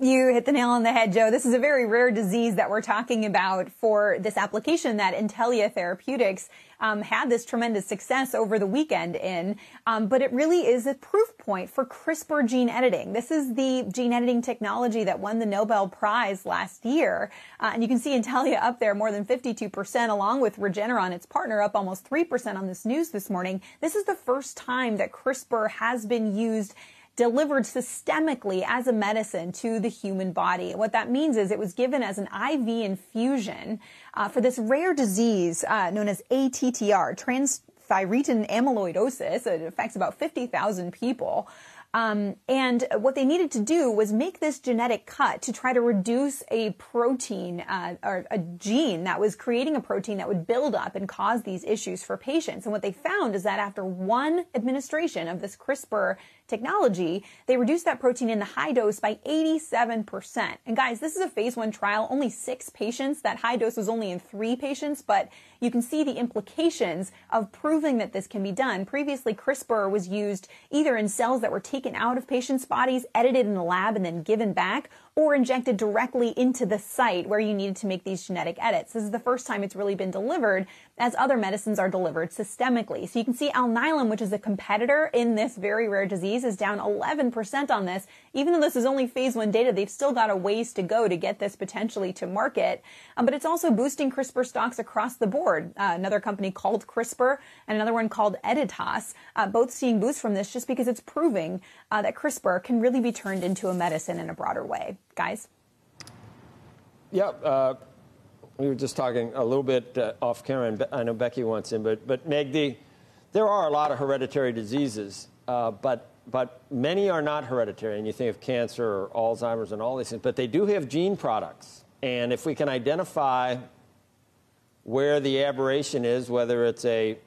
You hit the nail on the head, Joe. This is a very rare disease that we're talking about for this application that Intellia Therapeutics had this tremendous success over the weekend in, but it really is a proof point for CRISPR gene editing. This is the gene editing technology that won the Nobel Prize last year, and you can see Intellia up there more than 52%, along with Regeneron, its partner, up almost 3% on this news this morning. This is the first time that CRISPR has been used, delivered systemically as a medicine to the human body. What that means is it was given as an IV infusion for this rare disease known as ATTR, transthyretin amyloidosis. It affects about 50,000 people. And what they needed to do was make this genetic cut to try to reduce a protein or a gene that was creating a protein that would build up and cause these issues for patients. And what they found is that after one administration of this CRISPR technology, they reduced that protein in the high dose by 87%. And guys, this is a phase 1 trial, only 6 patients. That high dose was only in 3 patients, but you can see the implications of proving that this can be done. Previously, CRISPR was used either in cells that were taken out of patients' bodies, edited in the lab, and then given back, or injected directly into the site where you needed to make these genetic edits. This is the first time it's really been delivered, as other medicines are delivered systemically. So you can see Alnylam, which is a competitor in this very rare disease, is down 11% on this. Even though this is only phase 1 data, they've still got a ways to go to get this potentially to market. But it's also boosting CRISPR stocks across the board. Another company called CRISPR and another one called Editas, both seeing boosts from this just because it's proving that CRISPR can really be turned into a medicine in a broader way. Guys? Yeah, we were just talking a little bit off camera, and I know Becky wants in, but Megdi, there are a lot of hereditary diseases, but many are not hereditary, and you think of cancer or Alzheimer's and all these things, but they do have gene products. And if we can identify where the aberration is, whether it's it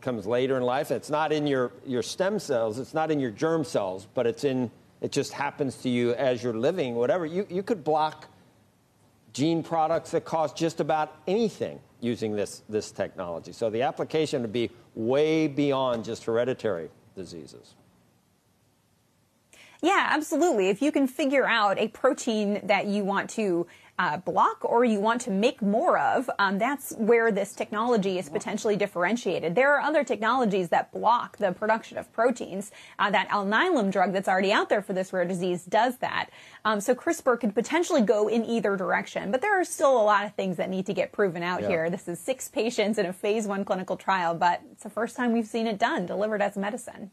comes later in life, it's not in your stem cells, it's not in your germ cells, but it's in, it just happens to you as you're living, whatever. You could block gene products that cause just about anything using this technology. So the application would be way beyond just hereditary diseases. Yeah, absolutely. If you can figure out a protein that you want to block or you want to make more of, that's where this technology is potentially differentiated. There are other technologies that block the production of proteins. That Alnylam drug that's already out there for this rare disease does that. So CRISPR could potentially go in either direction, but there are still a lot of things that need to get proven out here. This is 6 patients in a phase 1 clinical trial, but it's the first time we've seen it done, delivered as medicine.